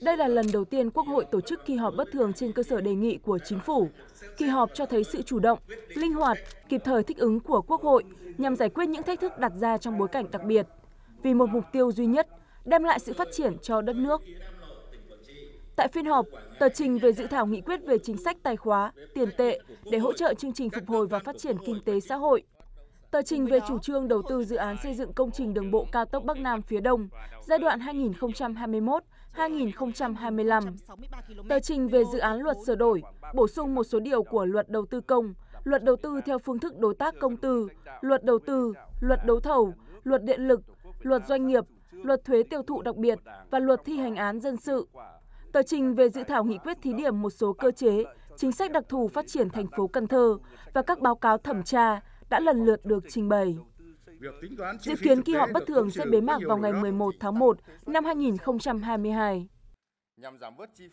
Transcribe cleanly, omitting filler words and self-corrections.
Đây là lần đầu tiên Quốc hội tổ chức kỳ họp bất thường trên cơ sở đề nghị của Chính phủ. Kỳ họp cho thấy sự chủ động, linh hoạt, kịp thời thích ứng của Quốc hội nhằm giải quyết những thách thức đặt ra trong bối cảnh đặc biệt, vì một mục tiêu duy nhất, đem lại sự phát triển cho đất nước. Tại phiên họp, tờ trình về dự thảo nghị quyết về chính sách tài khóa, tiền tệ để hỗ trợ chương trình phục hồi và phát triển kinh tế xã hội, tờ trình về chủ trương đầu tư dự án xây dựng công trình đường bộ cao tốc Bắc Nam phía Đông giai đoạn 2021-2025, tờ trình về dự án luật sửa đổi, bổ sung một số điều của luật đầu tư công, luật đầu tư theo phương thức đối tác công tư, luật đấu thầu, luật điện lực, luật doanh nghiệp, luật thuế tiêu thụ đặc biệt và luật thi hành án dân sự. Tờ trình về dự thảo nghị quyết thí điểm một số cơ chế, chính sách đặc thù phát triển thành phố Cần Thơ và các báo cáo thẩm tra đã lần lượt được trình bày. Dự kiến kỳ họp bất thường sẽ bế mạc vào ngày 11 tháng 1 năm 2022.